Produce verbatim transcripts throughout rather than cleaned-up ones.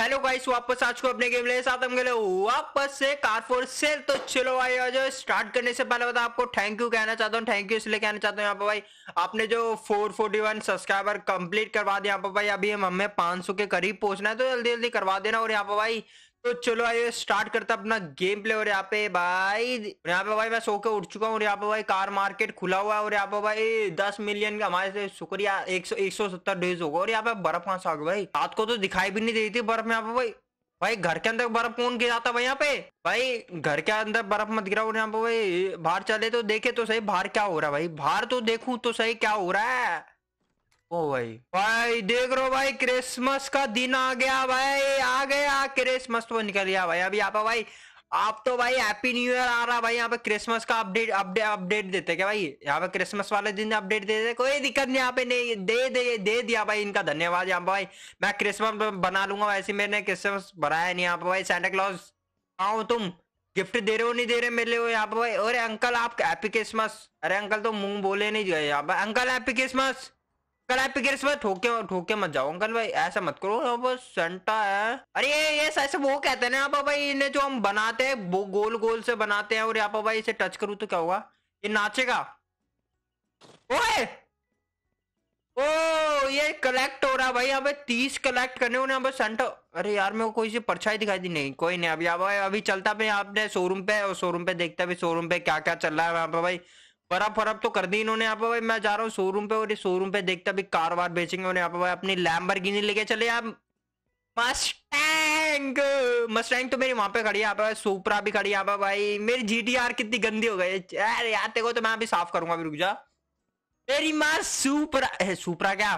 Hello guys, वापस आज को अपने गेम ले साथ हम खेले वापस से कार फॉर सेल। तो चलो भाई, जो स्टार्ट करने से पहले बता आपको थैंक यू कहना चाहता हूँ। थैंक यू इसलिए कहना चाहता हूँ यहाँ पर भाई, आपने जो चार सौ इकतालीस सब्सक्राइबर कंप्लीट करवा दिया यहाँ पर भाई। अभी हम हमें पाँच सौ के करीब पहुंचना है, तो जल्दी जल्दी करवा देना। और यहाँ पर भाई तो चलो भाई स्टार्ट करता अपना गेम प्ले। और यहाँ पे भाई यहाँ पे भाई मैं सो के उठ चुका हूँ। और यहाँ पे भाई कार मार्केट खुला हुआ है। और यहाँ पे भाई दस मिलियन का हमारे से शुक्रिया, एक सौ एक सौ सत्तर डेज होगा। और यहाँ पे बर्फ कहाँ से आ गई भाई? रात को तो दिखाई भी नहीं दे रही थी बर्फ। यहाँ पे भाई भाई घर के अंदर बर्फ कौन गिराता भाई? यहाँ पे भाई घर के अंदर बर्फ मत गिराओ। यहाँ पे भाई बाहर चले तो देखे तो सही बाहर क्या हो रहा है भाई, बाहर तो देखू तो सही क्या हो रहा है। ओ भाई भाई देख रहे हो भाई, क्रिसमस का दिन आ गया भाई, आ गया क्रिसमस तो निकल गया भाई। अभी आप भाई आप तो भाई हैप्पी न्यू ईयर आ रहा भाई। यहाँ पे क्रिसमस का अपडेट अपडेट अपडेट देते क्या भाई? यहाँ पे क्रिसमस वाले दिन अपडेट देते, कोई दिक्कत नहीं। यहाँ पे नहीं दे दे दे दिया भाई, इनका धन्यवाद। यहाँ पे भाई मैं क्रिसमस बना लूंगा, वैसे मैंने क्रिसमस बनाया नहीं। यहाँ पे भाई सेंटा क्लॉज आओ, तुम गिफ्ट दे रहे हो नहीं दे रहे मेरे लिए यहाँ पे भाई? अरे अंकल आप हैप्पी क्रिसमस, अरे अंकल तो मुंह बोले नहीं गए यहाँ पे। Uncle happy Christmas, happy Christmas, ठोके ठोके मत जाओ अंकल भाई, ऐसा मत करो। बस सेंटा है, अरे ये ऐसे वो कहते हैं ना यहाँ भाई, इन्हें जो हम बनाते हैं वो गोल गोल से बनाते हैं। और यहाँ पर भाई इसे टच करूं तो क्या होगा? ये नाचेगा। ओए ओ ये कलेक्ट हो रहा भाई। यहाँ पे तीस कलेक्ट करने होने यहाँ पे सेंटा। अरे यार मेरे को कोई सी परछाई दिखाई दी नहीं, कोई नहीं। अभी यहाँ अभी चलता भाई आपने शोरूम पे, और शोरूम पे देखता है शोरूम पे क्या क्या चल रहा है। यहाँ पे भाई बर्फ बर्फ तो कर दी इन्होंने। यहाँ पे भाई मैं जा रहा हूँ शोरूम पे, और ये शोरूम पे देखता भी कार वार बेचेंगे। और यहाँ पे भाई अपनी लैम्बोर्गिनी लेके चले आप, मस्टैंग मस्टैंग तो मेरी वहां पे खड़ी है। यहाँ पे सुपरा भी खड़ी है। यहाँ पे भाई मेरी जीटीआर कितनी गंदी हो गई यार, याद देखो तो मैं अभी साफ करूंगा। अभी रुक जा, मेरी माँ सुपरा है, सुपरा क्या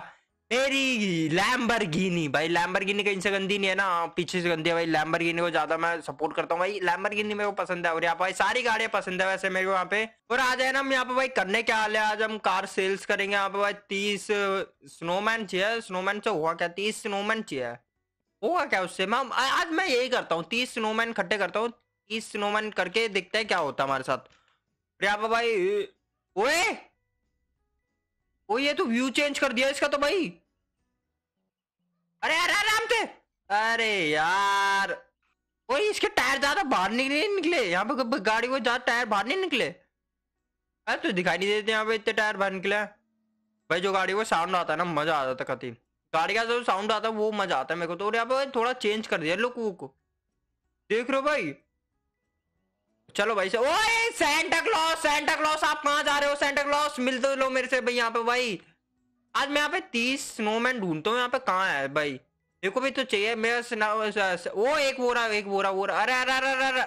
मेरी लैम्बोर्गिनी भाई। लैम्बोर्गिनी कहीं से गंदी नहीं है ना, पीछे से गंदी है भाई। लैम्बोर्गिनी को ज्यादा मैं सपोर्ट करता हूँ भाई, लैम्बोर्गिनी मेरे को पसंद है। और यहाँ पे भाई सारी गाड़ियां पसंद है वैसे मेरे को यहाँ पे। और आज है ना हम यहाँ पे भाई करने क्या हाल है, आज हम कार सेल्स करेंगे। यहाँ पे भाई तीस स्नोमैन चाहिए। स्नोमैन से हुआ क्या? तीस स्नोमैन चाहिए, हुआ क्या उससे? मैं आज मैं यही करता हूँ, तीस स्नोमैन इकट्ठे करता हूँ। तीस स्नोमैन करके देखते हैं क्या होता है हमारे साथ। यहाँ पे भाई ओए ओ ये तो व्यू चेंज कर दिया इसका तो भाई। अरे अरे आराम से, अरे यार वही इसके टायर ज्यादा बाहर निकले निकले यहाँ पे गाड़ी को, ज्यादा टायर बाहर नहीं निकले। अरे तो दिखाई नहीं देते यहाँ पे, इतने टायर बाहर निकले भाई। जो गाड़ी को साउंड आता है ना, मजा आता था कति गाड़ी का जो साउंड आता है वो मजा आता है मेरे को तो। और यहाँ पे थोड़ा चेंज कर दिया लुक वुक, देख रहे हो भाई। चलो भाई से ओए सेंटा क्लॉस, सेंटा क्लॉस आप कहाँ जा रहे हो? सेंटा क्लॉस मिल तो लो मेरे से भाई। यहाँ पे भाई आज मैं यहाँ पे तीस स्नोमैन ढूंढता हूँ। यहाँ पे कहाँ है भाई? देखो भी तो चाहिए मेरा वो एक बोरा एक बोरा वो। अरे अरे अरे अरे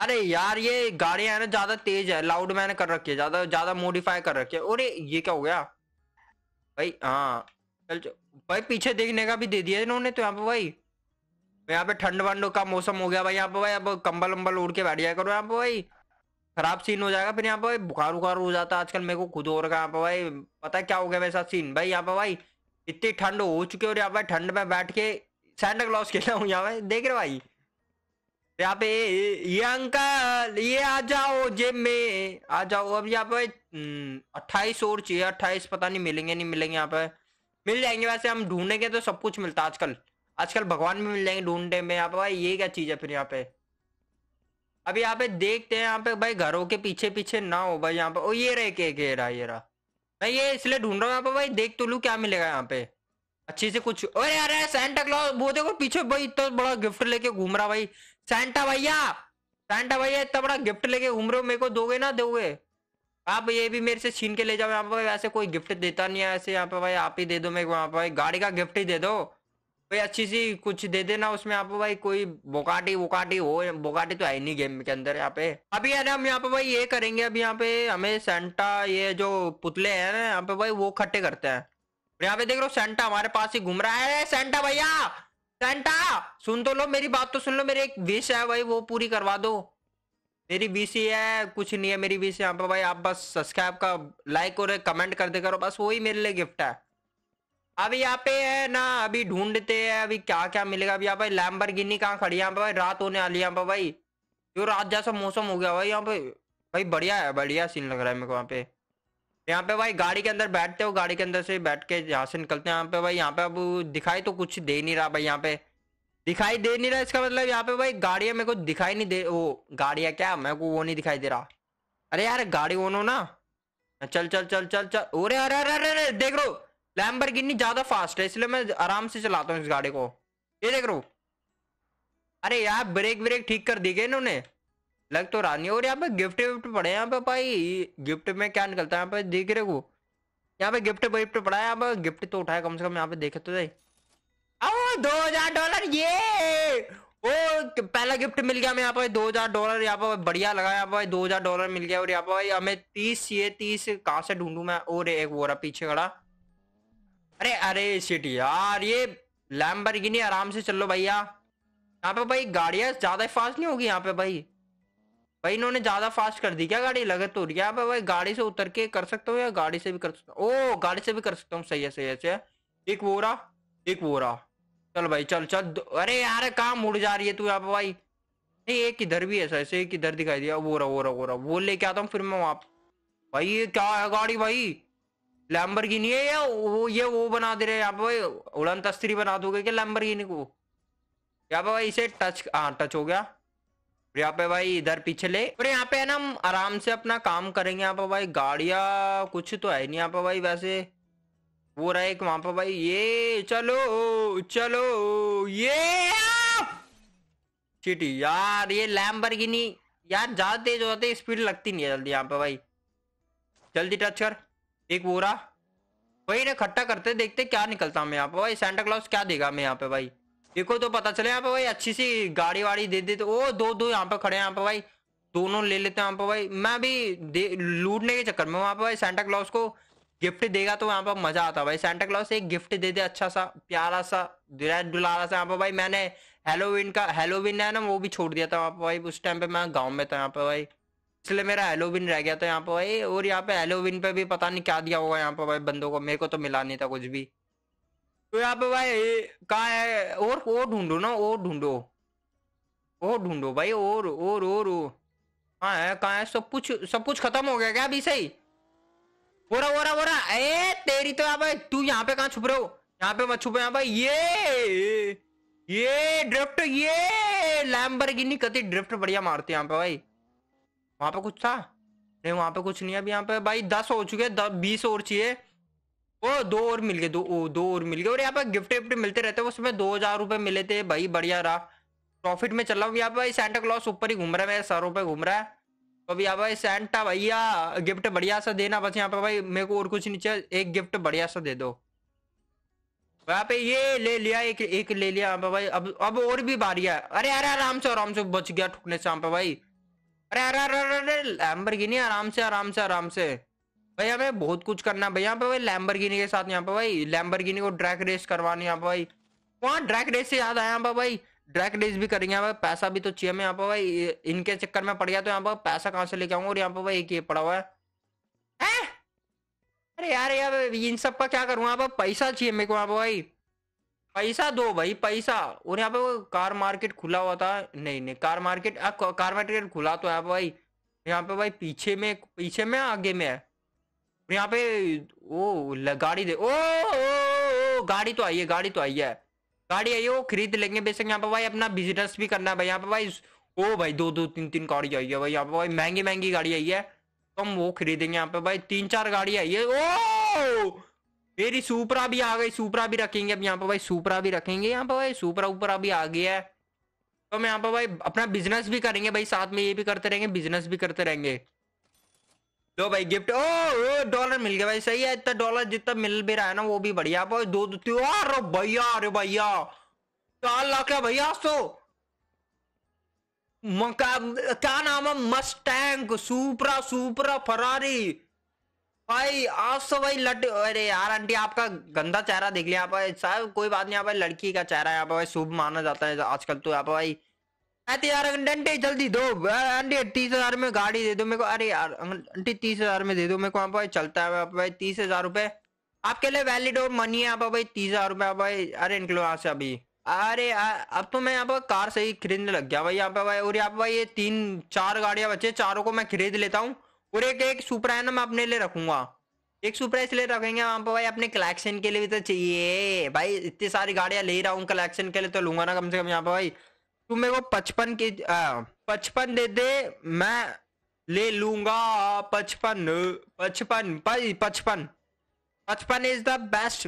अरे यार ये गाड़ियाँ है ना ज्यादा तेज है, लाउड मैंने कर रखी है, ज्यादा ज्यादा मॉडिफाई कर रखी है। और ये क्या हो गया भाई? हाँ चल भाई, पीछे देखने का भी दे दिया इन्होंने तो। यहाँ पे भाई यहाँ पे ठंड वंड का मौसम हो गया भाई। यहाँ पे भाई अब कंबल वंबल उड़ के बैठ जाया करो। यहाँ पे भाई खराब सीन हो जाएगा फिर। यहाँ पे भाई बुखार उखार हो जाता है आजकल मेरे को खुद हो रहा है। यहाँ पे भाई पता है क्या हो गया मेरे साथ सीन भाई? यहाँ पे भाई इतनी ठंड हो चुकी है और यहाँ पे ठंड में बैठ के सेंटा क्लॉस खेला हूँ। यहाँ पे देख रहे भाई, यहाँ पे ये अंकल ये आ जाओ जेब में आ जाओ। अब यहाँ पे अट्ठाईस और चाहिए, अट्ठाईस पता नहीं मिलेंगे नहीं मिलेंगे। यहाँ पे मिल जाएंगे वैसे, हम ढूंढेंगे तो सब कुछ मिलता है आजकल। आजकल भगवान भी मिल जाएंगे ढूंढने में। यहाँ पे भाई ये क्या चीज है फिर? यहाँ पे अभी यहाँ पे देखते हैं। यहाँ पे भाई घरों के पीछे पीछे ना हो भाई। यहाँ पे ओ ये रहे के, के रहा ये रहा। मैं ये इसलिए ढूंढ रहा हूँ यहाँ पे भाई, देख तो लू क्या मिलेगा यहाँ पे अच्छे से कुछ। अरे अरे सेंटा क्लॉस वो देखो पीछे भाई, इतना बड़ा गिफ्ट लेके घूम रहा भाई। सेंटा भैया, सेंटा भैया इतना बड़ा गिफ्ट लेके घूम रहे हो, मेरे को दोगे ना? दोगे आप? ये भी मेरे से छीन के ले जाओ। यहाँ पे भाई वैसे कोई गिफ्ट देता नहीं है ऐसे। यहाँ पे भाई आप ही दे दो मेरे को। यहाँ पे भाई गाड़ी का गिफ्ट ही दे दो भाई, अच्छी सी कुछ दे देना उसमें। यहाँ पे भाई कोई बोकाटी वोकाटी हो, बोकाटी तो है नहीं गेम के अंदर। यहाँ पे अभी है ना हम यहाँ पे भाई ये करेंगे। अभी यहाँ पे हमें सेंटा ये जो पुतले हैं ना यहाँ पे भाई वो इकट्ठे करते हैं। यहाँ पे देख लो सेंटा हमारे पास ही घूम रहा है। सेंटा भैया, सेंटा सुन तो लो मेरी बात, तो सुन लो मेरी एक विश है भाई, वो पूरी करवा दो। मेरी विश ही है, कुछ नहीं है मेरी विश। यहाँ पे भाई आप बस सब्सक्राइब का लाइक और कमेंट कर दे करो, बस वही मेरे लिए गिफ्ट है। अभी यहाँ पे है ना अभी ढूंढते हैं अभी क्या क्या मिलेगा। अभी यहाँ पे लैम्बोर्गिनी कहाँ खड़ी है? यहाँ पे भाई रात होने वाली है। यहाँ पे भाई जो रात जैसा मौसम हो गया भाई। यहाँ पे भाई बढ़िया है, बढ़िया सीन लग रहा है मेरे को। यहाँ पे यहाँ पे भाई गाड़ी के अंदर बैठते हो, गाड़ी के अंदर से बैठ के यहाँ से निकलते हैं। यहाँ पे भाई यहाँ पे अब दिखाई तो कुछ दे नहीं रहा भाई। यहाँ पे दिखाई दे नहीं रहा। इसका मतलब यहाँ पे भाई गाड़ियां मेरे को दिखाई नहीं दे, वो गाड़ियां क्या मेरे को वो नहीं दिखाई दे रहा। अरे यार गाड़ी ओनो ना, चल चल चल चल चल। अरे अरे अरे अरे अरे देख रो, लैम्बोर्गिनी ज्यादा फास्ट है इसलिए मैं आराम से चलाता हूँ इस गाड़ी को। ये देख रो, अरे यार ब्रेक ब्रेक ठीक कर दी गई इन्होंने, लग तो रहा नहीं। और यहाँ पे गिफ्ट विफ्ट पड़े हैं यहाँ पे भाई, गिफ्ट में क्या निकलता है यहाँ पे देख रहे हो। यहाँ पे गिफ्ट विफ्ट पड़ा है, यहाँ पे गिफ्ट तो उठाया कम से कम। यहाँ पे देखे तो सही, दो हजार डॉलर ये ओ पहला गिफ्ट मिल गया हमें यहाँ पे दो हजार डॉलर। यहाँ पे बढ़िया लगा, यहाँ पे दो हजार डॉलर मिल गया। और यहाँ पे हमें तीस ये तीस कहाँ से ढूंढू मैं। और एक वो रहा पीछे खड़ा। अरे अरे सिटी यार, ये लैम्बोर्गिनी आराम से चल लो भैया। यहाँ पे भाई गाड़ियां ज्यादा फास्ट नहीं होगी यहाँ पे भाई। भाई इन्होंने ज्यादा फास्ट कर दी क्या गाड़ी, लगत हो रही है। यहाँ पे भाई गाड़ी से उतर के कर सकता हूँ या गाड़ी से भी कर सकता हूँ। ओ गाड़ी से भी कर सकता हूँ, सही है सही है सही है। एक वो रहा, एक वो रहा। चल भाई चल चल। अरे यार काम उड़ जा रही है तू यहाँ पे भाई। नहीं एक इधर भी है ऐसे, एक इधर दिखाई दिया। वो रहा वो रहा वो रहा, वो लेके आता हूँ फिर मैं वहां। भाई ये क्या है गाड़ी भाई, लैम्बोर्गिनी है या वो ये वो बना दे रहे हैं यहाँ पे भाई। उड़न तस्तरी बना दोगे क्या लैम्बोर्गिनी को यहाँ पे भाई। इसे टच, हाँ टच हो गया यहाँ पे भाई। इधर पीछे ले। और यहाँ पे है ना हम आराम से अपना काम करेंगे यहाँ पे भाई। गाड़िया कुछ तो है नहीं यहाँ पे भाई। वैसे वो रहा एक वहां पे भाई। ये चलो चलो ये चिटी यार, ये लैम्बोर्गिनी यार ज्यादा तेज हो जाती, स्पीड लगती नहीं है जल्दी यहाँ पे भाई। जल्दी टच कर। एक वो रहा भाई, ना इकट्ठा करते देखते क्या निकलता हमें यहाँ पे भाई। सेंटा क्लॉज क्या देगा हमें यहाँ पे भाई, देखो तो पता चले। यहाँ पे भाई अच्छी सी गाड़ी वाड़ी दे देते। ओ दो दो यहाँ पे खड़े हैं यहाँ पे भाई, दोनों ले लेते हैं यहाँ पे भाई। मैं भी लूटने के चक्कर में वहाँ पे भाई। सेंटा क्लॉज को गिफ्ट देगा तो यहाँ पर मजा आता है भाई। सेंटा क्लॉज एक गिफ्ट दे दे अच्छा सा प्यारा सा दुलारा सा। यहाँ पे भाई मैंने हेलोविन का, हेलोविन है ना वो भी छोड़ दिया था वहाँ पे भाई। उस टाइम पे मैं गाँव में था यहाँ पे भाई, इसलिए मेरा हेलोविन रह गया था यहाँ पे भाई। और यहाँ पे हेलोविन पे भी पता नहीं क्या दिया होगा यहाँ पे भाई बंदों को, मेरे को तो मिला नहीं था कुछ भी। तो यहाँ पे भाई कहाँ है, और ओ ढूंढो ना, ओ ढूंढो ओ ढूंढो भाई। और और और कहाँ है कहाँ है। सब कुछ सब कुछ खत्म हो गया क्या अभी। सही वोरा वोरा वोरा। ए तेरी तो यहाँ पे, तू यहाँ पे कहाँ छुप रहे हो। यहाँ पे मत छुपे यहाँ पे। ये ये ड्रिफ्ट, ये लैम्बोर्गिनी कति ड्रिफ्ट बढ़िया मारती है यहाँ पे भाई। वहां पे कुछ था नहीं, वहां पे कुछ नहीं है अभी यहाँ पे भाई। दस हो चुके, दस बीस और चाहिए। ओ दो और मिल गए, दो ओ, दो और मिल गए। और यहाँ पे गिफ्ट विफ्ट मिलते रहते हैं। उसमें दो हजार रुपये मिले थे भाई, बढ़िया रहा, प्रॉफिट में चल रहा हूँ यहाँ पे भाई। सेंटा क्लॉस ऊपर ही घूम रहा है, मेरे सरों पे घूम रहा है। तो अभी यहाँ पे सेंटा भैया गिफ्ट बढ़िया सा देना बस यहाँ पे भाई, मेरे को और कुछ नीचे। एक गिफ्ट बढ़िया सा दे दो यहाँ पे। ये ले लिया, एक एक ले लिया यहाँ पे भाई। अब अब और भी बारी है। अरे अरे आराम से आराम से बच गया ठुकने से यहाँ पे भाई। अरे अरे अरे अरे लैम्बोर्गिनी आराम से आराम से आराम से भाई। हमें बहुत कुछ करना भाई यहाँ पे भाई लैम्बोर्गिनी के साथ। यहाँ पे भाई लैम्बोर्गिनी को ड्रैग रेस करवानी यहाँ पे भाई। वहाँ ड्रैग रेस से याद आया यहाँ पे भाई, ड्रैग रेस भी करेंगे यहाँ पे। पैसा भी तो चाहिए हमें यहाँ पे भाई। इनके चक्कर में पड़ गया तो यहाँ पे पैसा कहाँ से लेके आऊंगा। और यहाँ पे भाई एक ये पड़ा हुआ है, है? अरे यार यार इन सब का क्या करूँ। यहाँ पे पैसा चाहिए मेरे को यहाँ पे भाई, पैसा दो भाई पैसा। और यहाँ पे कार मार्केट खुला हुआ था, नहीं नहीं कार मार्केट कार मार्केट खुला तो यहाँ पे भाई। यहाँ पे भाई पीछे में पीछे में आगे में है। यहाँ पे ओ गाड़ी दे, ओ, ओ, ओ गाड़ी तो आई है, गाड़ी तो आई है, गाड़ी आई है, वो खरीद लेंगे बेशक। यहाँ पे भाई अपना बिजनेस भी करना है भाई यहाँ पे भाई। ओ भाई दो दो तीन तीन गाड़ी आई है भाई यहाँ पे भाई। महंगी महंगी गाड़ी आई है तो हम वो खरीदेंगे यहाँ पे भाई। तीन चार गाड़ी आई है। ओ मेरी सुपरा भी आ गई, सुपरा भी रखेंगे अब यहाँ पे भाई। सुपरा भी रखेंगे यहाँ पे भाई, सुपरा ऊपर अभी आ गया है। तो हम यहाँ पे भाई अपना बिजनेस भी करेंगे भाई, साथ में ये भी करते रहेंगे, बिजनेस भी करते रहेंगे। लो भाई गिफ्ट। ओ, ओ डॉलर मिल गया भाई, सही है। इतना डॉलर जितना मिल भी रहा है ना वो भी बढ़िया भाई। दो दो भैया, अरे भैया चार लाख है भैया। सो क्या नाम है, मस्टैंग सुपरा सुपरा फरारी भाई। आज सो भाई लट। अरे यार आंटी आपका गंदा चेहरा देख लिया आप साहब, कोई बात नहीं। यहाँ पर लड़की का चेहरा यहाँ पर भाई शुभ माना जाता है आजकल तो यहाँ पर भाई। यार आंटी जल्दी दो आंटी, तीस हजार में गाड़ी दे दो मेरे को। अरे यार आंटी तीस हजार में दे दो मेरे को यहाँ पे भाई। चलता है भाई, तीस हजार रुपए आपके लिए वैलिड और मनी है यहाँ पे भाई। तीस हजार रुपए भाई। अरे निकलो यहाँ से अभी। अरे अब तो मैं यहाँ पर कार से ही खरीदने लग गया भाई यहाँ पे भाई। और यहाँ पे भाई ये तीन चार गाड़ियां बचे, चारों को मैं खरीद लेता हूँ। और एक एक सुपरा है ना मैं अपने लिए रखूंगा। एक सुपर इसलिए रखेंगे वहां पर भाई अपने कलेक्शन के लिए भी तो चाहिए भाई। इतनी सारी गाड़ियां ले रहा हूँ कलेक्शन के लिए तो लूंगा ना कम से कम। यहाँ पर भाई तुम मेरे को पचपन के पचपन दे दे, मैं ले लूंगा पचपन पचपन भाई पचपन पचपन इज द बेस्ट।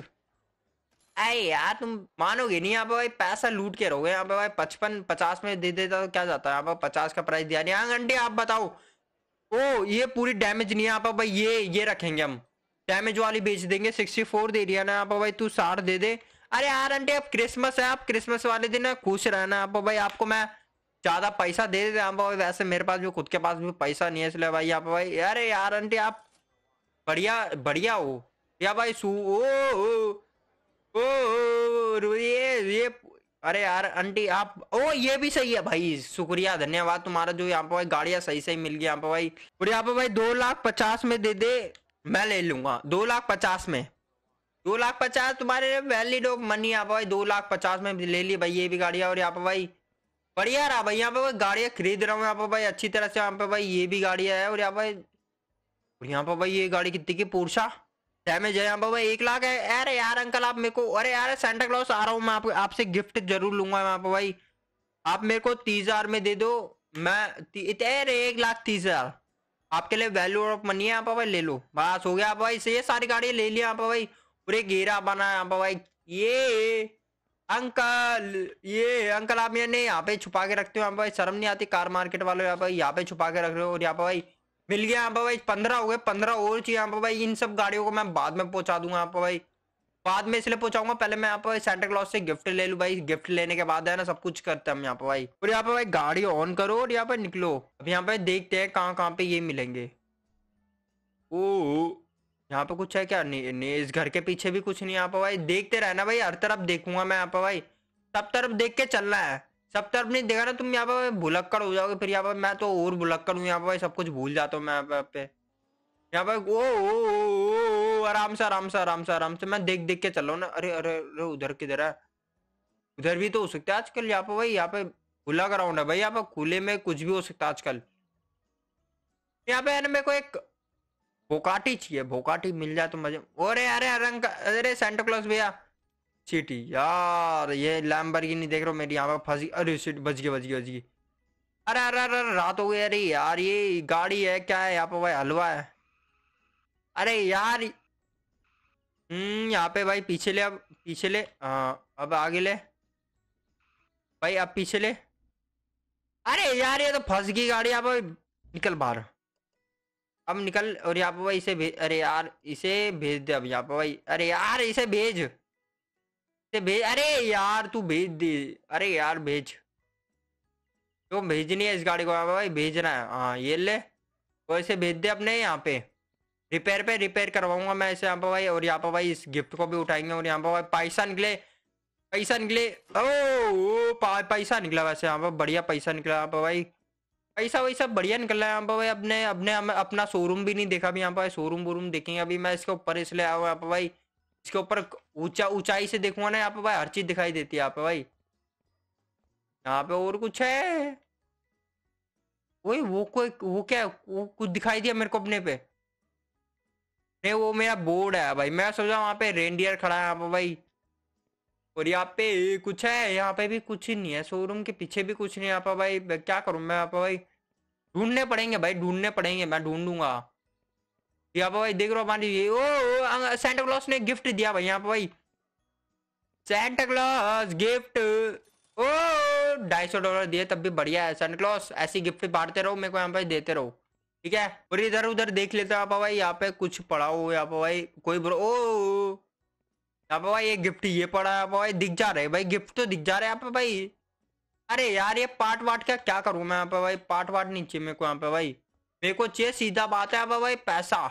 अरे यार तुम मानोगे नहीं, यहाँ पे भाई पैसा लूट के रहोगे। यहाँ पे भाई पचपन पचास में दे देता तो क्या जाता है। यहाँ पर पचास का प्राइस दिया नहीं। हाँ घंटे आप बताओ। ओ ये पूरी डैमेज नहीं है यहाँ पर भाई, ये ये रखेंगे हम डैमेज वाली बेच देंगे। सिक्सटी फोर दे दिया ना यहाँ पर भाई, तू साठ दे दे। अरे यार आंटी आप क्रिसमस है, आप क्रिसमस वाले दिन खुश रहना। यहाँ पर भाई आपको मैं ज्यादा पैसा दे देते यहाँ पर। वैसे मेरे पास भी खुद के पास भी पैसा नहीं है इसलिए भाई यहाँ पर भाई। अरे यार आंटी आप बढ़िया बढ़िया हो या भाई सू ओ ओ ओ ओ ये ये अरे यार आंटी आप ओ ये भी सही है भाई। शुक्रिया धन्यवाद तुम्हारा जो यहाँ पर भाई गाड़ियाँ सही सही मिल गई यहाँ पर भाई। और यहाँ पर भाई दो लाख पचास में दे दे, मैं ले लूंगा। दो लाख पचास में दो लाख पचास तुम्हारे वैलिड ऑफ मनी यहाँ पर भाई। दो लाख पचास में ले ली भाई ये भी गाड़ियाँ। और यहाँ पर भाई बढ़िया रहा भाई, यहाँ पे भाई गाड़ियाँ खरीद रहा हूँ यहाँ पर भाई अच्छी तरह से। यहाँ पे भाई ये भी गाड़ियाँ है। और यहाँ भाई यहाँ पर भाई ये गाड़ी कितनी की पोर्शा डैमेज है यहाँ पर भाई एक लाख है। अरे यार अंकल आप मेरे को, अरे यार सेंटा क्लॉस आ रहा हूँ मैं, आप, आपसे गिफ्ट जरूर लूंगा यहाँ पर भाई। आप मेरे को तीस हजार में दे दो, मैं अरे एक लाख तीस हजार आपके लिए वैल्यू ऑफ मनी है यहाँ पर भाई, ले लो। बस हो गया आप भाई, ये सारी गाड़ियाँ ले ली यहाँ पर भाई। पूरे घेरा बना यहाँ पर भाई। ये अंकल ये अंकल आप यहाँ नहीं यहाँ पे छुपा के रखते हो यहाँ पर भाई, शर्म नहीं आती कार मार्केट वालों यहाँ पर यहाँ पे छुपा के रख रहे हो। और यहाँ पर भाई मिल गया यहाँ पर भाई पंद्रह हो गए, पंद्रह और चाहिए यहाँ पर भाई। इन सब गाड़ियों को मैं बाद में पहुंचा दूंगा यहाँ पर भाई, बाद में इसलिए पहुंचाऊंगा। पहले मैं यहाँ पर सेंटा क्लॉस से गिफ्ट ले लूँ भाई, गिफ्ट लेने के बाद है ना सब कुछ करते हैं हम यहाँ पर भाई। और यहाँ पर भाई गाड़ी ऑन करो और यहाँ पर निकलो। अब यहाँ पर देखते हैं कहाँ कहाँ पे ये मिलेंगे। ओ यहाँ पे कुछ है क्या? नहीं नहीं इस घर के पीछे भी कुछ नहीं यहाँ पर भाई। देखते रहना भाई, हर तरफ देखूंगा मैं यहाँ पर भाई, सब तरफ देख के चलना है। सब तरफ नहीं देखा ना तुम यहाँ पर भुलक्कड़ हो जाओगे फिर। यहाँ पर मैं तो और भुलक्कड़ हूँ यहाँ पर भाई, सब कुछ भूल जाता हूँ मैं यहाँ पे। यहाँ पर ओ ओ आराम से आराम से आराम से आराम से मैं देख देख के चल रहा हूँ ना। अरे अरे अरे उधर किधर है? उधर भी तो हो सकता है आजकल यहाँ पर भाई। यहाँ पे खुला ग्राउंड है भाई, यहाँ पर खुले में कुछ भी हो सकता है आजकल। यहाँ पे है ना मेरे को एक भोकाटी चाहिए, भोकाटी मिल जाए तो मजे। अरे अरे अरंग अरे सेंटा क्लॉस भैया सिटी यार ये लैम्बोर्गिनी देख रहा हूँ मेरी यहाँ पर फंसी। अरे सिट बच गई बच गई बच गई। अरे अरे अरे रात हो गई। अरे यार ये गाड़ी है क्या है यहाँ पर भाई? हलवा है। अरे यार हम्म यहाँ पे भाई पीछे ले, अब पीछे ले, हाँ अब आगे ले भाई, अब पीछे ले। अरे यार ये तो फंस गई गाड़ी यहाँ पर। निकल बाहर, अब निकल। और यहाँ पर भाई इसे भेज, अरे यार इसे भेज दे अब यहाँ पर भाई। अरे यार इसे भेज भेज अरे यार तू भेज दे। अरे यार भेज, तो भेजनी है इस गाड़ी को भाई, भेजना है। हाँ ये ले, वो इसे भेज दे अपने यहाँ पे रिपेयर पे, रिपेयर करवाऊंगा मैं इसे यहाँ पे भाई। और यहाँ पे भाई इस गिफ्ट को भी उठाएंगे। और यहाँ पे भाई पैसा निकले पैसा निकले ओ पैसा निकला। वैसे यहाँ पे बढ़िया पैसा निकला यहाँ पे भाई, पैसा वैसा बढ़िया निकला यहाँ पे भाई। अपने अपने अपना शोरूम भी नहीं देखा अभी यहाँ पे, शोरूम वोरूम देखेंगे अभी। मैं इसके ऊपर इसलिए आया हूँ यहाँ पे भाई, इसके ऊपर ऊंचा ऊंचाई से देखूंगा ना यहाँ पे भाई, हर चीज दिखाई देती है यहाँ पे भाई। यहाँ पे और कुछ है? वही वो कोई वो क्या वो कुछ दिखाई दिया मेरे को अपने पे नहीं, वो मेरा बोर्ड है भाई। मैं सोचा वहाँ पे रेनडियर खड़ा है यहाँ पे भाई। और यहाँ पे कुछ है? यहाँ पे भी कुछ ही नहीं है, शोरूम के पीछे भी कुछ नहीं है यहाँ पे भाई। क्या करूँ मैं यहाँ पे भाई? ढूंढने पड़ेंगे भाई, ढूंढने पड़ेंगे, मैं ढूंढूंगा यहाँ पे भाई। देख रहा हूँ ये ओ, ओ सेंटा क्लॉस ने गिफ्ट दिया भाई यहाँ पे भाई। सेंटा क्लॉस गिफ्ट ओ ढाई सौ डॉलर दिए तब भी बढ़िया है। सेंटा क्लॉस ऐसी गिफ्ट बांटते रहो, मेरे को यहाँ पे देते रहो ठीक है। और इधर उधर देख लेते हैं भाई, यहाँ पे कुछ पड़ा हो यहाँ पे भाई कोई बुरा। ओ यहाँ पे भाई ये गिफ्ट ये पड़ा है भाई, दिख जा रहे भाई गिफ्ट तो दिख जा रहे यहाँ पे भाई। अरे यार ये पार्ट वाट का क्या करूँ मैं यहाँ पे भाई? पार्ट वाट नीचे मेरे को यहाँ पे भाई, मेरे को चाहिए सीधा बात है यहाँ पे भाई पैसा।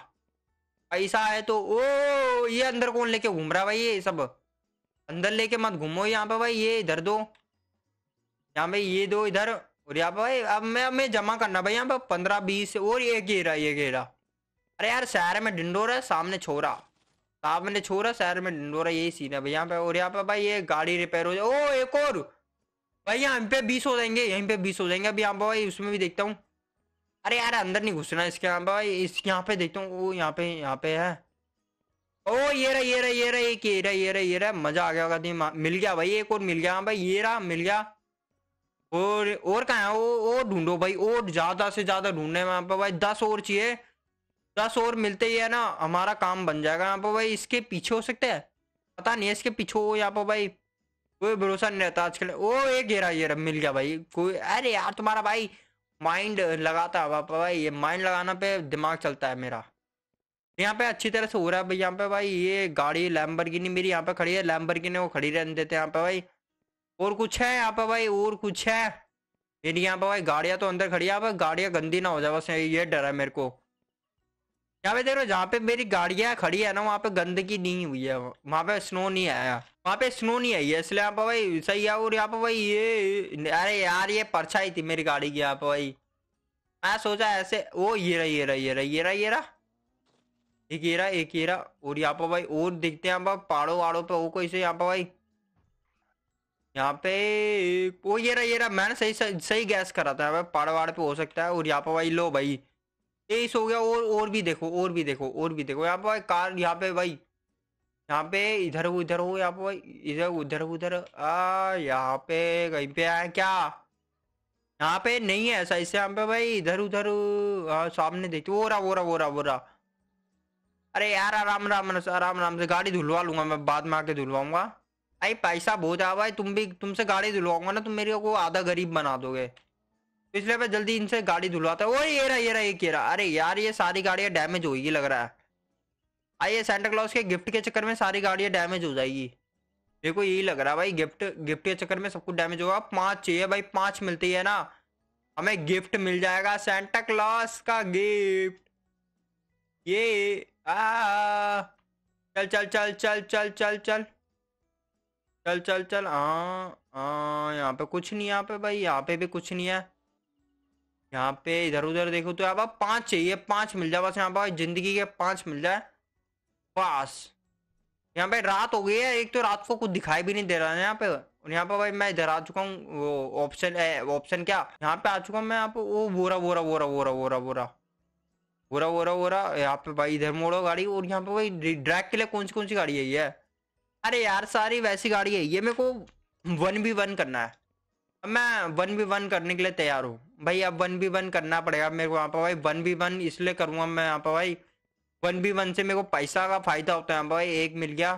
पैसा है तो ओ ये अंदर कौन लेके घूम रहा है भाई? ये सब अंदर लेके मत घूमो यहाँ पे भाई। ये इधर दो, यहाँ पे ये दो इधर। और यहाँ पे भाई अब मैं हमें जमा करना भाई यहाँ पे पंद्रह बीस। और ये घेरा ये घेरा अरे यार शहर में डिंडोरा है, सामने छोरा सामने छोरा शहर में डिंडोरा, यही सीन है भाई यहाँ पे। और यहाँ पे भाई ये गाड़ी रिपेयर हो जाए। ओ एक और भाई, यहाँ पे बीस हो जाएंगे, यहीं पे बीस हो जाएंगे अभी यहाँ पे भाई। उसमें भी देखता हूँ। अरे यार अंदर नहीं घुसना इसके यहाँ पे भाई, इस यहाँ पे देखता हूँ। वो यहाँ पे यहाँ पे है ओ ये रहा ये रहा ये रहा एक ये रहा ये रहा ये रहा मजा आ गया होगा दिमाग। मिल गया भाई, एक और मिल गया भाई, ये रहा मिल गया। और और कहाँ है वो? और ढूंढो भाई, और ज्यादा से ज्यादा ढूंढने वहाँ पे भाई। दस और चाहिए, दस और मिलते ही है ना हमारा काम बन जाएगा यहाँ पे भाई। इसके पीछे हो सकता है, पता नहीं है इसके पीछे हो यहाँ पे भाई, कोई भरोसा नहीं रहता आजकल। ओ एक घेरा ये रहा मिल गया भाई कोई। अरे यार तुम्हारा भाई माइंड लगाता है पापा भाई, ये माइंड लगाना पे दिमाग चलता है मेरा। यहाँ पे अच्छी तरह से हो रहा है भाई यहाँ पे भाई। ये गाड़ी लैम्बोर्गिनी मेरी यहाँ पे खड़ी है, लैम्बोर्गिनी वो खड़ी रहने देते हैं यहाँ पे भाई। और कुछ है यहाँ पे भाई? और कुछ है मेरी यहाँ पे भाई? गाड़ियाँ तो अंदर खड़ी है यहाँ पे, गाड़ियाँ गंदी ना हो जाए बस ये डर है मेरे को। यहाँ पे देखो जहाँ पे मेरी गाड़ियाँ खड़ी है ना वहाँ पे गंदगी नहीं हुई है, वहाँ पे स्नो नहीं आया, वहाँ पे स्नो नहीं आई है, इसलिए यहाँ पे भाई सही है। और यहाँ पे भाई ये अरे यार ये परछाई थी मेरी गाड़ी की यहाँ पे भाई, मैं सोचा ऐसे। ओ ये रहा ये रहा ये रहा ये रहा ये रहा एक येरा एक येरा। और यहाँ पे भाई और देखते हैं यहाँ पे पहाड़ों वाड़ों पे हो कोई से यहाँ पे भाई। यहाँ पे ओ येरा येरा, मैंने सही सही, सही गैस करा था यहाँ पे पहाड़ वाड़ पे हो सकता है। और यहाँ पे भाई लो भाई तेईस हो गया। और और भी देखो और भी देखो और भी देखो यहाँ पे भाई कार। यहाँ पे भाई यहाँ पे इधर हो इधर हो यहाँ पे भाई इधर उधर उधर आ। यहाँ पे कहीं पे आए क्या? यहाँ पे नहीं है ऐसा इससे यहाँ पे भाई इधर उधर। हाँ सामने देखते हो रहा वो रहा वो रहा वो रहा। अरे यार आराम राम आराम राम से गाड़ी धुलवा लूंगा मैं, बाद में आके धुलवाऊंगा भाई। पैसा बहुत आ भाई, तुम भी तुमसे गाड़ी धुलवाऊंगा ना तुम मेरे को आधा गरीब बना दोगे, इसलिए मैं जल्दी इनसे गाड़ी धुलवाता। ओ ये रहा ये रहा एक ये रहा। अरे यार ये सारी गाड़ियाँ डैमेज होगी लग रहा है। आइए सेंटा क्लॉज के गिफ्ट के चक्कर में सारी गाड़ियाँ डैमेज हो जाएगी, देखो यही लग रहा है भाई। गिफ्ट गिफ्ट के चक्कर में सब कुछ डैमेज होगा। पाँच चाहिए भाई, पाँच मिलती है ना हमें गिफ्ट मिल जाएगा सेंटा क्लॉज का गिफ्ट। ये आ चल चल चल चल चल चल चल चल चल चल। हाँ हाँ यहाँ पे कुछ नहीं, यहाँ पे भाई यहाँ पे भी कुछ नहीं है। यहाँ पे इधर उधर देखो तो यहाँ पर पाँच चाहिए, पाँच मिल जाए बस यहाँ पर जिंदगी के पाँच मिल जाए बस। यहाँ पे रात हो गई है, एक तो रात को कुछ दिखाई भी नहीं दे रहा है यहाँ पे। और यहाँ पे भाई मैं इधर आ चुका हूँ, वो ऑप्शन ऑप्शन क्या यहाँ पे आ चुका हूँ मैं यहाँ पे। वो बोरा बोरा बोरा बोरा बोरा बोरा बोरा बोरा बोरा यहाँ पे भाई इधर मोड़ो गाड़ी। और यहाँ पे भाई ड्रैग के लिए कौन सी कौन सी गाड़ी है ये? अरे यार सारी वैसी गाड़ी है ये। मेरे को वन बी वन करना है, अब मैं वन बी वन करने के लिए तैयार हूँ भाई। अब वन बी वन करना पड़ेगा मेरे को यहाँ पे भाई। वन बी वन इसलिए करूँगा मैं यहाँ पे भाई, वन बी वन से मेरे को पैसा का फायदा होता है यहाँ पे भाई। एक मिल गया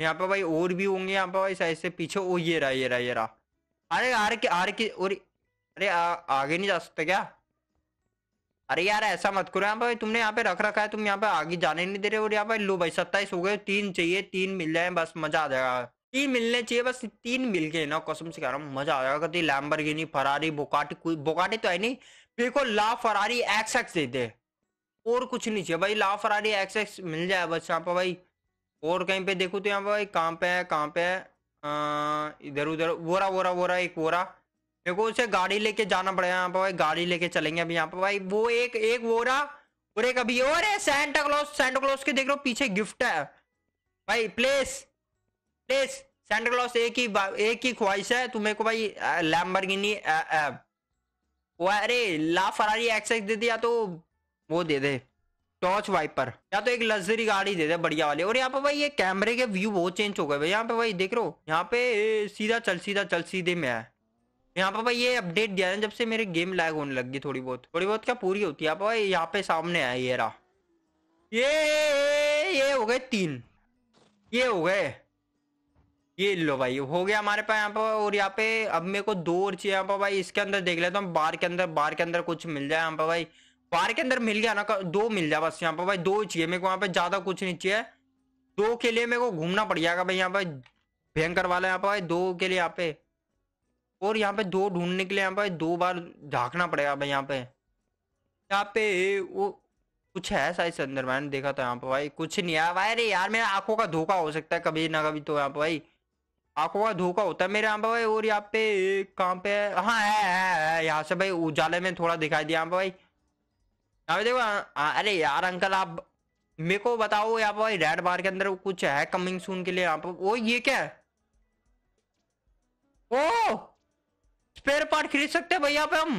यहाँ पे भाई, और भी होंगे यहाँ पे भाई साइड से पीछे। ओ ये रहा ये रहा ये रहा। अरे आर के आर के और अरे आगे नहीं जा सकते क्या? अरे यार ऐसा मत करो यहाँ पे, तुमने यहाँ पे रख रखा है, तुम यहाँ पे आगे जाने नहीं दे रहे हो। और यहाँ पे लो भाई सत्ताईस हो गए, तीन चाहिए, तीन मिल जाए बस मजा आ जाएगा। तीन मिलने चाहिए बस, तीन मिल गए ना कसम से कह रहा हूँ मजा आ जाएगा। कभी लैम्बोर्गिनी फरारी बुगाटी, कोई बुगाटी तो है नहीं मेरे को, ला फरारी एक्स एक्स दे दे और कुछ नहीं चाहिए भाई। ला फरारी एक्स एक्स मिल जाए बस यहाँ पे भाई। और कहीं पे देखो तो यहाँ पे भाई कहाँ पे है कहाँ पे है इधर उधर बोरा बोरा बोरा एक बोरा। मेरे को उसे गाड़ी लेके जाना पड़ेगा यहाँ पे भाई, गाड़ी लेके चलेंगे अभी यहाँ पे भाई। वो एक एक वो रहा और एक अभी। और सेंटा क्लॉज सेंटा क्लॉज के देख रहे हो पीछे गिफ्ट है भाई। प्लेस प्लेस सेंटा क्लॉज एक ही एक ही ख्वाहिश है तुम्हें को भाई, लैम्बोर्गिनी वो। अरे ला फरारी एक्स एक्स दे दे या तो वो दे दे टॉर्च वाइपर, या तो एक लग्जरी गाड़ी दे दे बढ़िया वाली। और यहाँ पे भाई ये कैमरे के व्यू बहुत चेंज हो गए भाई यहाँ पे भाई देख रहे हो। यहाँ पे सीधा चल सीधा चल सीधे में है यहाँ पे भाई। ये अपडेट दिया है जब से मेरी गेम लैग होने लगी थोड़ी बहुत, थोड़ी बहुत क्या पूरी होती है यहाँ पे भाई। यहाँ पे सामने आया ये रहा ये ये हो गए तीन, ये हो गए ये लो भाई हो गया हमारे पास यहाँ पे। और यहाँ पे अब मेरे को दो और चाहिए यहाँ पे भाई। इसके अंदर देख लेता हूँ बार के अंदर, बार के अंदर कुछ मिल जाए यहाँ पे भाई। बार के अंदर मिल गया ना दो मिल जाए बस यहाँ पे भाई, दो चाहिए मेरे को यहाँ पे, ज्यादा कुछ नहीं चाहिए। दो के लिए मेरे को घूमना पड़ जाएगा भाई यहाँ पे, भयंकर वाला यहाँ पे भाई दो के लिए यहाँ पे। और यहाँ पे दो ढूंढने के लिए यहाँ पे दो बार झाँकना पड़ेगा भाई यहाँ पे। यहाँ पे वो कुछ है शायद अंदर, मैंने देखा था यहाँ पे भाई कुछ नहीं आया भाई। अरे यार मेरा आंखों का धोखा हो सकता है कभी ना कभी, तो यहाँ पे भाई आंखों का धोखा होता है मेरे यहाँ पे भाई। और यहाँ पे कहाँ पे हाँ है, है, है यहाँ से भाई उजाले में थोड़ा दिखाई दिया यहाँ पे भाई। यहाँ पे देखो आ, अरे यार अंकल आप मेरे को बताओ यहाँ पे भाई रेड बार के अंदर कुछ है कमिंग सून के लिए यहाँ पे। वो ये क्या है? ओ स्पेयर पार्ट खरीद सकते हैं भैया पे हम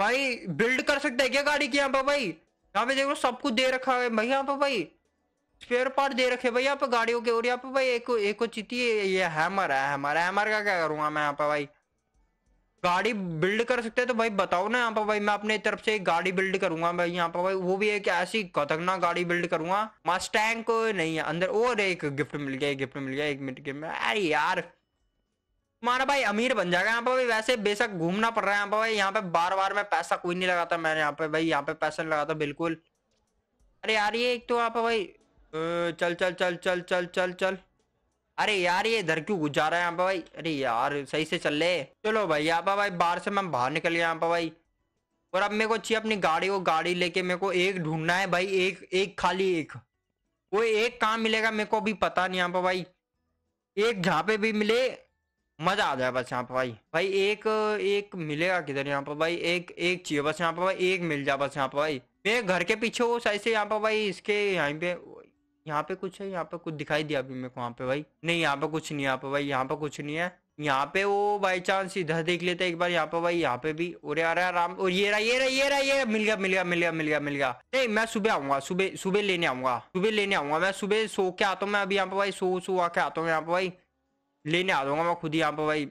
भाई, बिल्ड कर सकते हैं क्या गाड़ी की यहाँ पे भाई? यहाँ पे देखो सब कुछ दे रखा है भाई। यहाँ पे भाई स्पेयर पार्ट दे रखे भाई यहाँ पे गाड़ियों के। और यहाँ पे भाई एक एक चिती ये हैमर है हमारा। हैमर का क्या करूंगा मैं यहाँ पे भाई? गाड़ी बिल्ड कर सकते हैं तो भाई बताओ ना। यहाँ पे भाई मैं अपने तरफ से एक गाड़ी बिल्ड करूंगा भाई यहाँ पे भाई। वो भी एक ऐसी खतरनाक गाड़ी बिल्ड करूंगा। मस्टैंग को नहीं है अंदर। और एक गिफ्ट मिल गया, एक गिफ्ट मिल गया एक मिनट में। अरे यार माना भाई अमीर बन जाएगा यहाँ पे भाई। वैसे बेशक घूमना पड़ रहा है यहाँ पे भाई। यहाँ पे बार बार मैं पैसा कोई नहीं लगाता मैंने यहाँ पे भाई। यहाँ पे पैसा नहीं लगाता बिल्कुल। अरे यार ये एक तो यहाँ पे भाई चल चल चल चल चल चल चल। अरे यार ये इधर क्यों घुस जा रहा है यहाँ पे भाई? अरे यार सही से चल ले। चलो भाई यहाँ पे भाई बाहर से मैं बाहर निकल गया यहाँ पे भाई। और अब मेरे को चाहिए अपनी गाड़ी को। गाड़ी लेके मेरे को एक ढूंढना है भाई, एक एक खाली एक। वो एक कहाँ मिलेगा मेरे को अभी पता नहीं यहाँ पे भाई। एक जहाँ पे भी मिले मजा आ जाए बस यहाँ पे भाई। भाई एक एक मिलेगा किधर यहाँ पे भाई? एक एक चाहिए बस यहाँ पे भाई। एक मिल जाए बस यहाँ पे भाई। मेरे घर के पीछे वो सही से यहाँ पे भाई। इसके यहाँ पे यहाँ पे कुछ है? यहाँ पे कुछ दिखाई दिया अभी मेरे को यहाँ पे भाई। नहीं यहाँ पे कुछ नहीं है यहाँ पे भाई। यहाँ पे कुछ नहीं है यहाँ पे। वो बाई चांस इधर देख लेते एक बार यहाँ पे भाई। यहाँ पे भी और यार आराम। और ये रहा ये रहा ये रहा ये मिल गया मिल गया मिल गया मिल गया मिल गया। नहीं मैं सुबह आऊंगा, सुबह सुबह लेने आऊंगा, सुबह लेने आऊंगा मैं। सुबह सो के आता हूँ मैं अभी यहाँ पे भाई। सो सो आके आता हूँ यहाँ पे भाई। लेने आ जाऊंगा मैं खुद ही यहाँ पे भाई।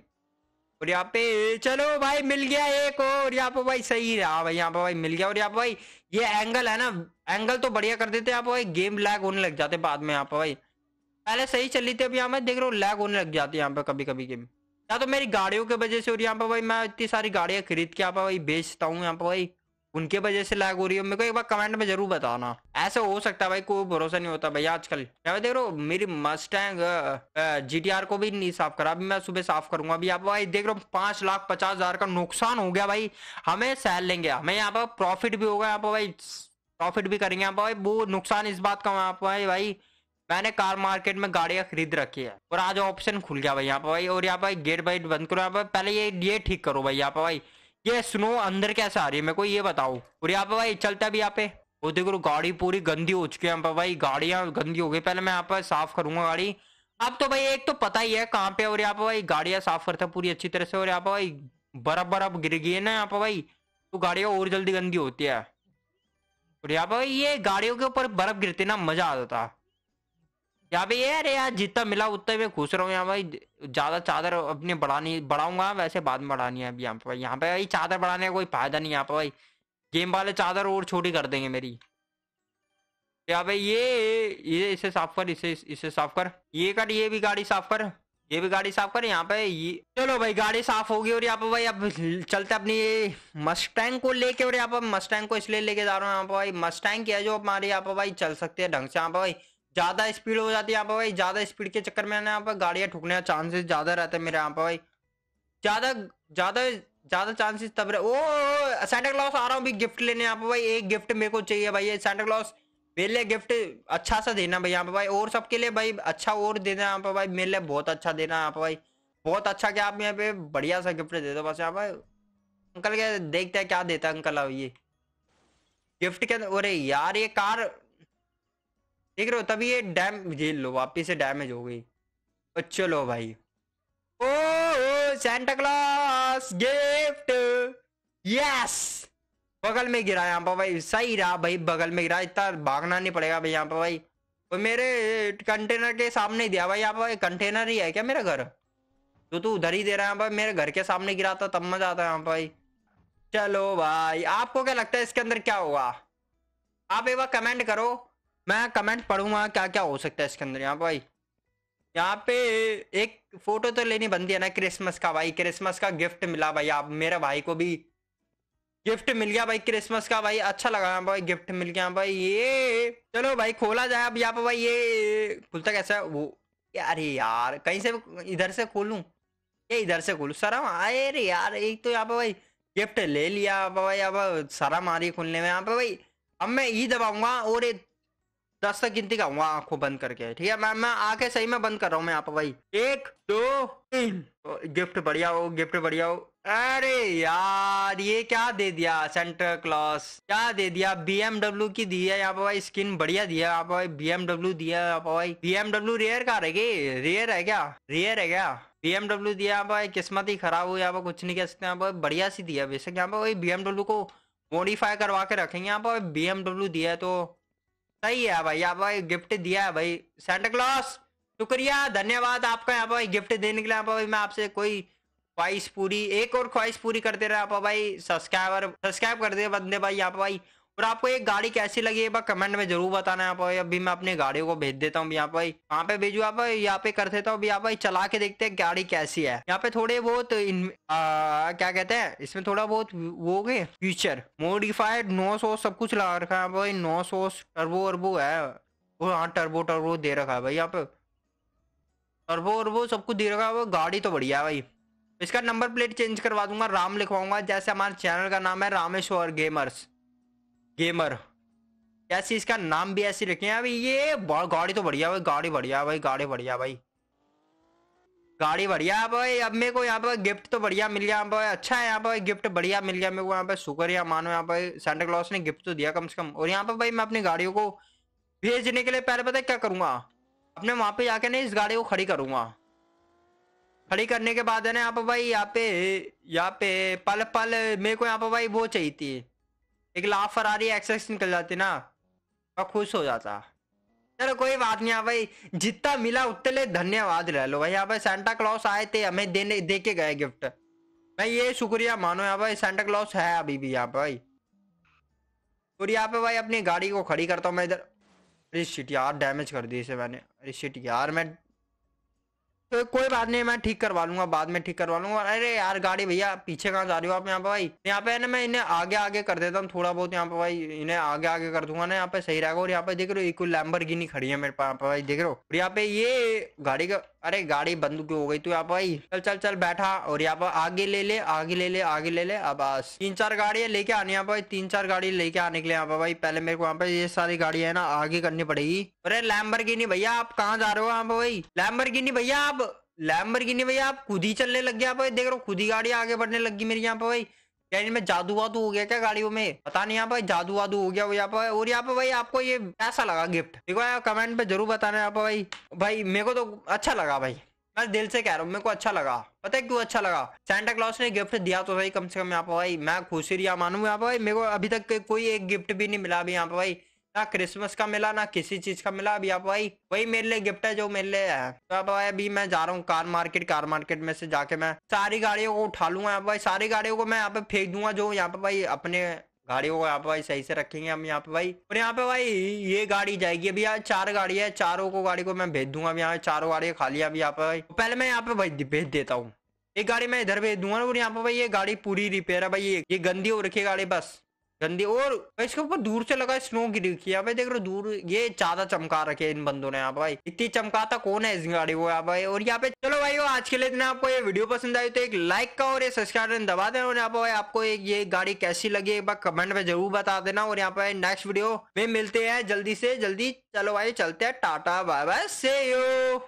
और यहाँ पे चलो भाई मिल गया एक। और यहाँ पे भाई सही रहा भाई यहाँ पे भाई मिल गया। और यहाँ पे भाई ये एंगल है ना, एंगल तो बढ़िया कर देते यहाँ पे भाई। गेम लैग होने लग जाते बाद में यहाँ पे भाई। पहले सही चल रही थी, अब यहाँ मैं देख रहा हूँ लैग होने लग जाती है यहाँ पे कभी कभी गेम। या तो मेरी गाड़ियों की वजह से। और यहाँ पे भाई मैं इतनी सारी गाड़ियाँ खरीद के यहाँ पे भाई बेचता हूँ यहाँ पे भाई। उनके वजह से लैग हो रही है। मेरे को एक बार कमेंट में जरूर बताना। ऐसा हो सकता है भाई, कोई भरोसा नहीं होता भाई आजकल। यहाँ देख रो मेरी मस्टैंग जीटीआर को भी नहीं साफ करा। अभी मैं सुबह साफ करूंगा अभी यहाँ पे भाई। देख रहा हूँ पांच लाख पचास हजार का नुकसान हो गया भाई। हमें सैल लेंगे, हमें यहाँ पर प्रॉफिट भी होगा यहाँ पर भाई। प्रॉफिट भी करेंगे यहाँ पर भाई। वो नुकसान इस बात का यहाँ पर भाई, मैंने कार मार्केट में गाड़ियां खरीद रखी है। और आज ऑप्शन खुल गया भाई यहाँ पे भाई। और यहाँ पे गेट बाइट बंद करो यहाँ पे। पहले ये ये ठीक करो भाई यहाँ पे भाई। ये स्नो अंदर कैसे आ रही है मेरे को ये बताओ। और यहाँ पे भाई चलता भी यहाँ पे वो देखो गाड़ी पूरी गंदी हो चुकी है यहाँ पे भाई। गाड़ियां गंदी हो गई। पहले मैं यहाँ पे साफ करूंगा गाड़ी। अब तो भाई एक तो पता ही है कहाँ पे। और यहाँ पे भाई गाड़ियां साफ करता पूरी अच्छी तरह से। और यहाँ पे भाई बर्फ बर्फ गिर गई है ना यहाँ पे भाई, तो गाड़ियां और जल्दी गंदी होती है। और यहाँ पे भाई ये गाड़ियों के ऊपर बर्फ गिरती ना, मजा आ जाता यहाँ पे। ये अरे यार जितना मिला उतना मैं खुश रहा हूँ यहाँ भाई। ज्यादा चादर अपने बढ़ानी बढ़ाऊंगा वैसे बाद में, बढ़ानी है अभी यहाँ पे भाई। यहाँ पे भाई चादर बढ़ाने का कोई फायदा नहीं यहाँ पे भाई। गेम वाले चादर और छोटी कर देंगे मेरी। यहाँ पे ये ये इसे साफ कर, इसे इसे साफ कर, ये कर, ये भी गाड़ी साफ कर, ये भी गाड़ी साफ कर यहाँ पे। ये चलो भाई गाड़ी साफ होगी। और यहाँ पे भाई अब चलते अपनी मस्टैंग को लेके। और यहाँ पे मस्टैंग को इसलिए लेके जा रहा हूँ यहाँ पे भाई। मस्टैंग क्या है जो हमारे यहाँ पे भाई चल सकते हैं ढंग से यहाँ पे भाई। ज्यादा स्पीड हो जाती है यहाँ पे भाई। ज्यादा स्पीड के चक्कर में यहाँ पे गाड़ियाँ ठुकने का चांसेस ज्यादा रहते हैं मेरे यहाँ पे भाई। ज्यादा ज्यादा ज्यादा चांसेस तब रहे। ओ सैंटा क्लॉस आ रहा हूँ अभी गिफ्ट लेने यहाँ पे भाई। एक गिफ्ट मेरे को चाहिए भाई। सैंटा क्लॉस मेरे लिए गिफ्ट अच्छा सा देना भाई यहाँ पे भाई। और सबके लिए भाई अच्छा और देना यहाँ पे भाई। मेरे लिए बहुत अच्छा देना यहाँ पे भाई। बहुत अच्छा क्या आप यहाँ पे बढ़िया सा गिफ्ट दे दो बस यहाँ पे। अंकल क्या देखते हैं क्या देता है अंकल अब ये गिफ्ट के। अरे यार ये कार देख रहे हो तभी ये डैम झेल लो वापिस से डैमेज हो गई। और चलो भाई ओ, ओ सैंटा क्लॉस गिफ्ट यस। बगल में गिरा यहाँ पे भाई। सही रहा भाई बगल में गिरा, इतना भागना नहीं पड़ेगा भाई यहाँ पे भाई। और मेरे कंटेनर के सामने ही दिया भाई यहाँ पे। कंटेनर ही है क्या मेरा घर? तो तू उधर ही दे रहा है भाई। मेरे घर के सामने गिरा था तब मजा आता है यहाँ पे भाई। चलो भाई आपको क्या लगता है इसके अंदर क्या होगा? आप एक बार कमेंट करो, मैं कमेंट पढ़ूंगा क्या क्या हो सकता है इसके अंदर यहाँ पे भाई। यहाँ पे एक फोटो तो लेनी बनती है ना क्रिसमस का भाई। क्रिसमस का गिफ्ट मिला भाई। आप मेरे भाई को भी गिफ्ट मिल गया भाई क्रिसमस का भाई। अच्छा लगा यहाँ भाई गिफ्ट मिल गया भाई। ये चलो भाई खोला जाए अब यहाँ पे भाई। ये खुलता कैसा है वो? अरे यार कहीं से इधर से खोलूं या इधर से खोलूं? शर्म आए रे यार। एक तो यहाँ पे भाई गिफ्ट ले लिया भाई, अब शर्म आ रही खोलने में यहाँ पे भाई। अब मैं ई दबाऊंगा और दस तक गिनती कहूंगा आंखों बंद करके, ठीक है? मैं मैं आंखें सही में बंद कर रहा हूँ मैं यहाँ पे भाई। एक दो तीन। गिफ्ट बढ़िया हो, गिफ्ट बढ़िया हो। अरे यार ये क्या दे दिया सैंटा क्लॉस? क्या दे दिया? बीएमडब्ल्यू की दी है यहाँ पे भाई। स्किन बढ़िया दिया यहाँ पे भाई। बीएमडब्ल्यू दिया यहाँ पे भाई। बीएमडब्ल्यू रेयर कार है क्या? रेयर है क्या? रेयर है क्या? बीएमडब्ल्यू दिया यहाँ पे। किस्मत ही खराब हो यहाँ पे, कुछ नहीं कह सकते यहाँ पे। बढ़िया सी दिया बेशक यहाँ पे भाई। बीएमडब्ल्यू को मॉडिफाई करवा के रखेंगे। यहाँ पर बीएमडब्ल्यू दिया है तो सही है भाई, यहाँ पर गिफ्ट दिया है भाई सांता क्लॉस, शुक्रिया धन्यवाद आपका यहाँ पर गिफ्ट देने के लिए। यहाँ पर मैं आपसे कोई ख्वाहिश पूरी, एक और ख्वाहिश पूरी करते रहे आप भाई, सब्सक्राइबर सब्सक्राइब कर दे बंदे भाई यहाँ पर भाई। और आपको ये गाड़ी कैसी लगी है कमेंट में जरूर बताना यहाँ पर। अभी मैं अपने गाड़ियों को भेज देता हूँ यहाँ पर, यहाँ पे भेजू आप यहाँ पे कर देता हूँ। यहाँ पर चला के देखते हैं गाड़ी कैसी है। यहाँ पे थोड़े बहुत क्या कहते हैं इसमें थोड़ा बहुत वो गए फ्यूचर मोडिफाइड नौ सौ सब कुछ लगा रखा है यहाँ पर, नौ सौ टर्बो वर्बो है और हाँ टर्बो टर्बो दे रखा है भाई यहाँ पे, टर्बो वर्बो सब कुछ दे रखा है। वो गाड़ी तो बढ़िया है भाई। इसका नंबर प्लेट चेंज करवा दूंगा, राम लिखवाऊंगा, जैसे हमारे चैनल का नाम है रामेश्वर गेमर्स गेमर, ऐसी इसका नाम भी ऐसी रखे हैं अभी। ये गाड़ी तो बढ़िया भाई, गाड़ी बढ़िया भाई, गाड़ी बढ़िया भाई, गाड़ी बढ़िया भाई। अब मेरे को यहाँ पर गिफ्ट तो बढ़िया मिल गया यहाँ पर, अच्छा है यहाँ पर गिफ्ट बढ़िया मिल गया मेरे को यहाँ पर, शुक्रिया मानो यहाँ पर सांता क्लॉस ने गिफ्ट तो दिया कम से कम। और यहाँ पर भाई मैं अपनी गाड़ियों को भेजने के लिए पहले पता क्या करूंगा, अपने वहां पे जाके ना इस गाड़ी को खड़ी करूंगा। खड़ी करने के बाद है ना यहाँ पर भाई, यहाँ पे यहाँ पे पल पल मेरे को यहाँ पर भाई वो चाहिए थी एक लाफ फरारी एक्सेस निकल जाती ना, और खुश हो जाता। चलो कोई बात नहीं भाई, जितना मिला उतने ले धन्यवाद रह लो भाई। यहाँ पर सांता क्लॉस आए थे हमें देने दे के गए गिफ्ट, मैं ये शुक्रिया मानो यहाँ पर सांता क्लॉस है अभी भी यहाँ पर भाई। और यहाँ पे भाई अपनी गाड़ी को खड़ी करता हूँ मैं इधर। अरे शिट यार डैमेज कर दी इसे मैंने, अरे शिट यार मैं तो कोई बात नहीं मैं ठीक करवा लूंगा, बाद में ठीक करवा लूंगा। अरे यार गाड़ी भैया पीछे कहाँ जा रही हो आप यहाँ पे भाई। यहाँ पे है ना मैं इन्हें आगे आगे कर देता हूँ थोड़ा बहुत यहाँ पे भाई, इन्हें आगे आगे कर दूंगा ना यहाँ पे सही रहेगा। और यहाँ पे देख रहे हो एक लैम्बोर्गिनी खड़ी है मेरे पास यहाँ पे भाई देख रहे हो। और यहाँ पे ये गाड़ी का, अरे गाड़ी बंद क्यों हो गई तू यहाँ पे भाई, चल चल चल बैठा। और यहाँ पर आगे ले ले आगे ले ले आगे ले ले अब तीन चार गाड़ी लेके आने यहाँ पे, तीन चार गाड़ी लेके आने के लिए यहाँ पे भाई पहले मेरे को यहाँ पे ये सारी गाड़ी है ना आगे करनी पड़ेगी। अरे लैम्बोर्गिनी भैया आप कहाँ जा रहे हो यहाँ पे भाई, लैम्बोर्गिनी भैया आप लैम्बोर्गिनी भैया आप खुद ही चलने लग गया भाई देख रहा हूँ, खुद ही गाड़ी आगे बढ़ने लगी मेरी यहाँ पे भाई। यानी मैं जादू वादू हो गया क्या गाड़ियों में, पता नहीं यहाँ पे जादू वादू हो गया वो यहाँ पे। और यहाँ पे भाई आपको ये कैसा लगा गिफ्ट देखो यार कमेंट पे जरूर बताना यहाँ पे भाई। भाई मेरे को तो अच्छा लगा भाई, मैं दिल से कह रहा हूँ मेरे को अच्छा लगा। पता है क्यों अच्छा लगा, सांता क्लॉस ने गिफ्ट दिया तो भाई कम से कम यहाँ पे भाई मैं खुशी रिया मानू यहाँ पे भाई। मेरे को अभी तक कोई एक गिफ्ट भी नहीं मिला अभी यहाँ पे भाई, ना क्रिसमस का मिला ना किसी चीज का मिला अभी आप भाई, वही मेरे लिए गिफ्ट है जो मेरे लिए है। तो आप भाई अभी मैं जा रहा हूँ कार मार्केट, कार मार्केट में से जाके मैं सारी गाड़ियों को उठा लूंगा यहाँ भाई, सारी गाड़ियों को मैं यहाँ पे फेंक दूंगा जो यहाँ पे भाई अपने गाड़ियों को यहाँ पे भाई सही से रखेंगे हम यहाँ पे भाई। और यहाँ पे भाई ये गाड़ी जाएगी अभी, यहाँ चार गाड़ी है, चारों को गाड़ी को मैं भेज दूंगा अभी यहाँ, चारों गाड़ियाँ खाली अभी यहाँ पे भाई। पहले मैं यहाँ पे भाई भेज देता हूँ, एक गाड़ी मैं इधर भेज दूंगा। और यहाँ पे भाई ये गाड़ी पूरी रिपेयर है भाई, ये गंदी हो रखी है गाड़ी बस गंदी। और इसके ऊपर दूर से लगा स्नो गिरी रखी है भाई देख रहे हो दूर, ये ज्यादा चमका रखे है इन बंदों ने यहाँ भाई, इतनी चमकाता कौन है इस गाड़ी को यहाँ भाई। और यहाँ पे चलो भाई आज के लिए इतना, आपको ये वीडियो पसंद आई तो एक लाइक का और ये सब्सक्राइब बटन दबा देना। और यहाँ पे आपको ये गाड़ी कैसी लगी एक बार कमेंट में जरूर बता देना। और यहाँ पे नेक्स्ट वीडियो में मिलते हैं जल्दी से जल्दी। चलो भाई चलते हैं, टाटा बाय बाय से।